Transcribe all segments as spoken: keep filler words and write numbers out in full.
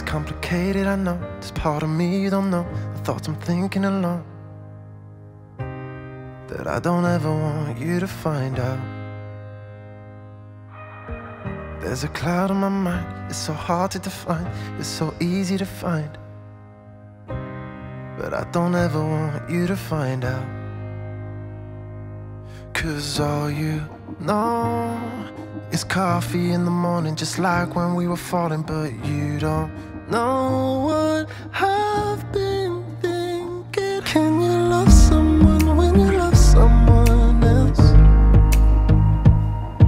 It's complicated, I know. There's part of me you don't know. The thoughts I'm thinking alone, that I don't ever want you to find out. There's a cloud on my mind. It's so hard to define. It's so easy to find, but I don't ever want you to find out. 'Cause all you know is coffee in the morning, just like when we were falling. But you don't know what I've been thinking. Can you love someone when you love someone else?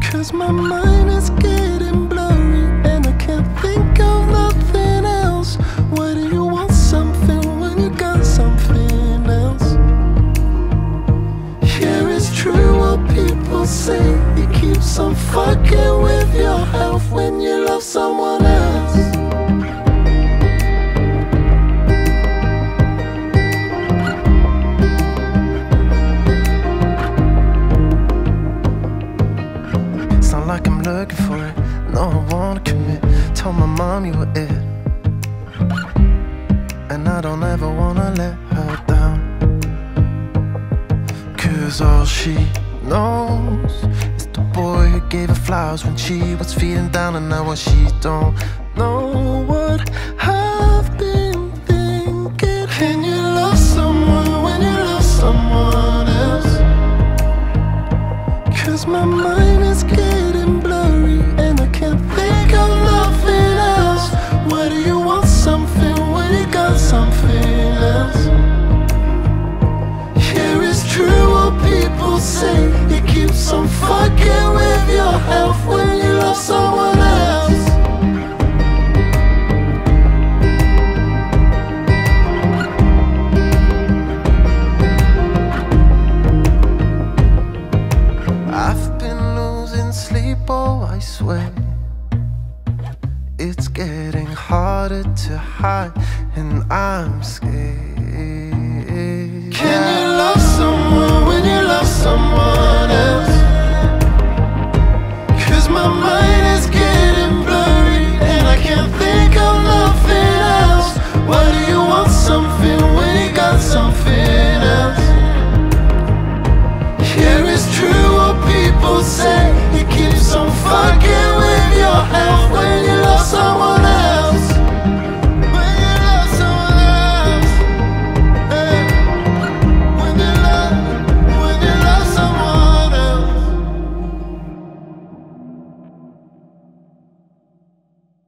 'Cause my mind is getting blurry and I can't think of nothing else. Why do you want something when you got something else? Here is true what people say, it keeps on fucking with your health when you love someone else. It's not like I'm looking for it, no I wanna commit. Told my mom you were it, and I don't ever wanna let her down. 'Cause all she knows is the boy who gave her flowers when she was feeling down, and now when she don't know what I've been thinking. Can you love someone when you love someone else? 'Cause my mind is getting blurry and I can't think of nothing else. Why do you want something when you got something else? Here is true what people say, it keeps on fucking with your health when you love someone else. I've been losing sleep, oh I swear. It's getting harder to hide and I'm scared.